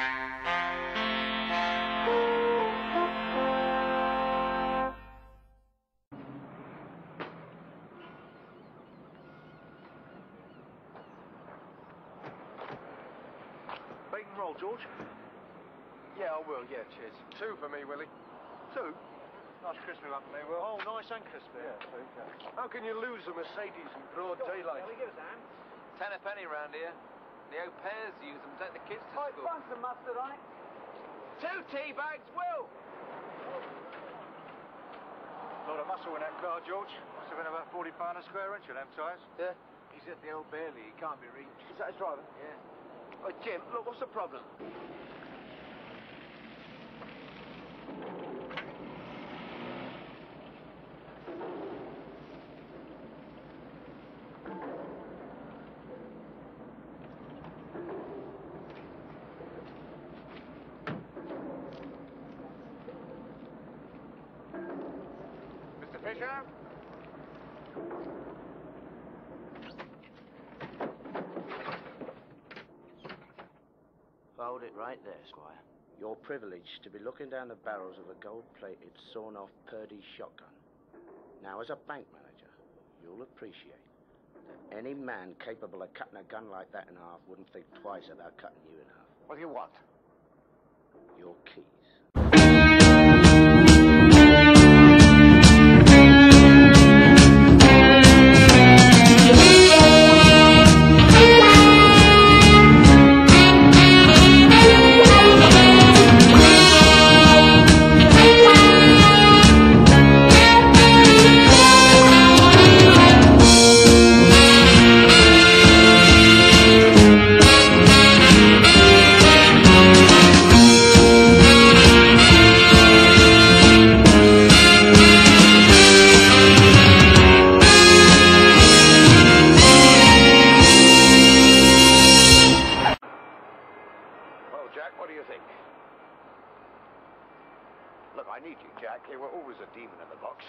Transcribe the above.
Bait and roll, George. Yeah, I will, yeah, cheers. Two for me, Willie. Two? Nice crispy one for me, Will. Oh, nice and crispy. Yeah, two, okay. How can you lose a Mercedes in broad daylight? Well, he gives a hand. 10 a penny round here. The au pairs use them to take the kids to school. Find some mustard on it. Two tea bags, Will! A lot of muscle in that car, George. Must have been about £40 a square inch in them tyres. Yeah. He's at the old Bailey, he can't be reached. Is that his driver? Yeah. Oh, Jim, look, what's the problem? Mr. Fisher? Hold it right there, Squire. You're privileged to be looking down the barrels of a gold-plated, sawn-off Purdy shotgun. Now, as a bank manager, you'll appreciate that any man capable of cutting a gun like that in half wouldn't think twice about cutting you in half. What do you want? Your keys. Look, I need you, Jack. You were always a demon in the box.